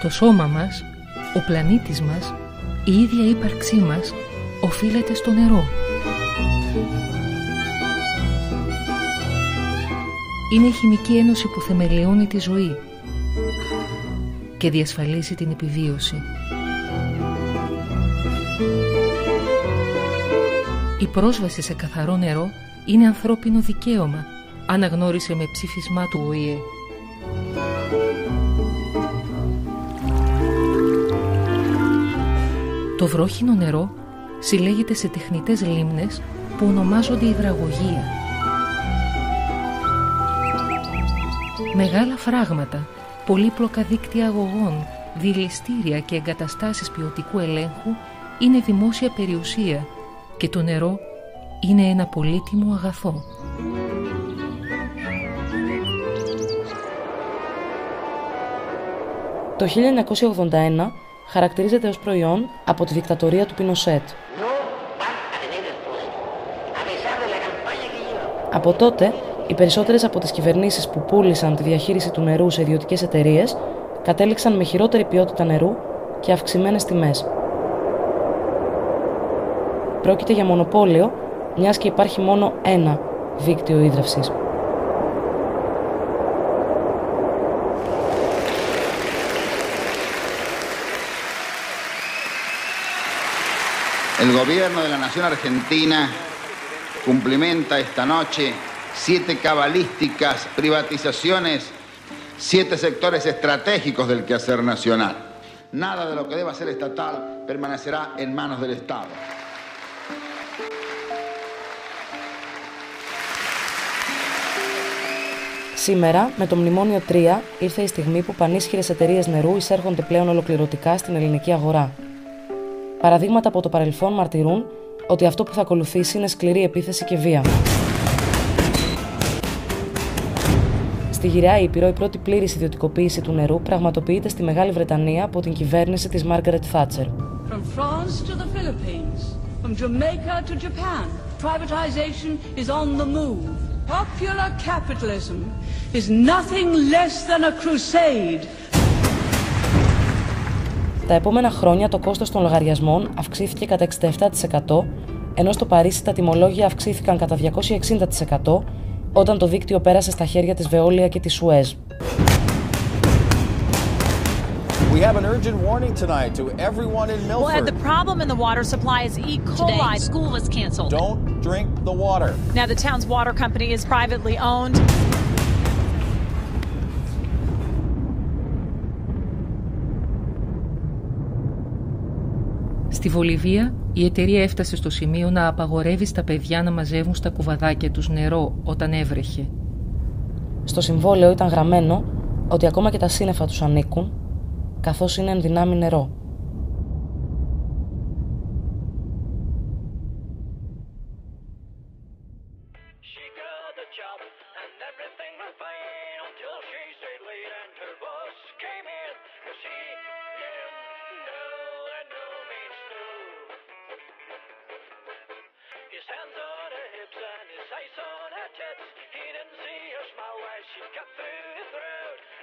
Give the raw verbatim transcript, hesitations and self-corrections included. Το σώμα μας, ο πλανήτης μας, η ίδια ύπαρξή μας οφείλεται στο νερό. Είναι η χημική ένωση που θεμελιώνει τη ζωή και διασφαλίζει την επιβίωση. Η πρόσβαση σε καθαρό νερό είναι ανθρώπινο δικαίωμα, αναγνώρισε με ψήφισμά του Ο Υ Ε. Το βρόχινο νερό συλλέγεται σε τεχνητές λίμνες που ονομάζονται υδραγωγεία. Μεγάλα φράγματα, πολύπλοκα δίκτυα αγωγών, δηληστήρια και εγκαταστάσεις ποιοτικού ελέγχου είναι δημόσια περιουσία και το νερό είναι ένα πολύτιμο αγαθό. Το χίλια εννιακόσια ογδόντα ένα χαρακτηρίζεται ως προϊόν από τη δικτατορία του Πινοσέτ. Από τότε, οι περισσότερες από τις κυβερνήσεις που πούλησαν τη διαχείριση του νερού σε ιδιωτικές εταιρείες κατέληξαν με χειρότερη ποιότητα νερού και αυξημένες τιμές. Πρόκειται για μονοπόλιο, μιας και υπάρχει μόνο ένα δίκτυο ύδραυσης. El gobierno de la Nación Argentina cumplimenta esta noche siete cabalísticas privatizaciones, siete sectores estratégicos del quehacer nacional. Nada de lo que deba ser estatal permanecerá en manos del Estado. Σήμερα, με το Μνημόνιο τρία, ήρθε η στιγμή που πανίσχυρες εταιρείες νερού εισέρχονται πλέον ολοκληρωτικά στην ελληνική αγορά. Παραδείγματα από το παρελθόν μαρτυρούν ότι αυτό που θα ακολουθήσει είναι σκληρή επίθεση και βία. Στη Γυραιά Ήπειρο, η πρώτη πλήρης ιδιωτικοποίηση του νερού πραγματοποιείται στη Μεγάλη Βρετανία από την κυβέρνηση της Margaret Thatcher. Τα επόμενα χρόνια το κόστος των λογαριασμών αυξήθηκε κατά εξήντα επτά τοις εκατό, ενώ στο Παρίσι τα τιμολόγια αυξήθηκαν κατά διακόσια εξήντα τοις εκατό όταν το δίκτυο πέρασε στα χέρια της Βεόλια και της Σουέζ. We have an urgent warning tonight to everyone in Milford. Well, the problem in the water supply is E. coli. School was canceled. Don't drink the water. Now the town's water company is privately owned. Στη Βολιβία, η εταιρεία έφτασε στο σημείο να απαγορεύει στα παιδιά να μαζεύουν στα κουβαδάκια τους νερό όταν έβρεχε. Στο συμβόλαιο ήταν γραμμένο ότι ακόμα και τα σύννεφα τους ανήκουν, καθώς είναι εν δυνάμει νερό. She cut through your throat.